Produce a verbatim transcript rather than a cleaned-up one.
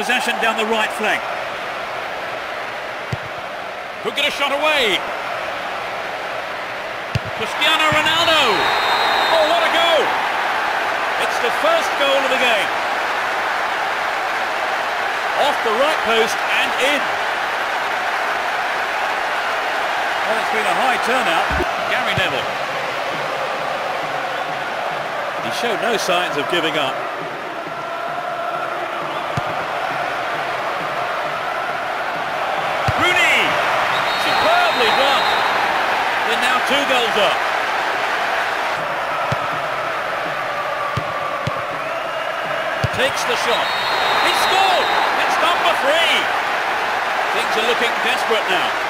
possession down the right flank. Could get a shot away. Cristiano Ronaldo. Oh, what a goal! It's the first goal of the game. Off the right post and in. Well, it's been a high turnout. Gary Neville. He showed no signs of giving up. Two goals up. Takes the shot. He scored! It's number three! Things are looking desperate now.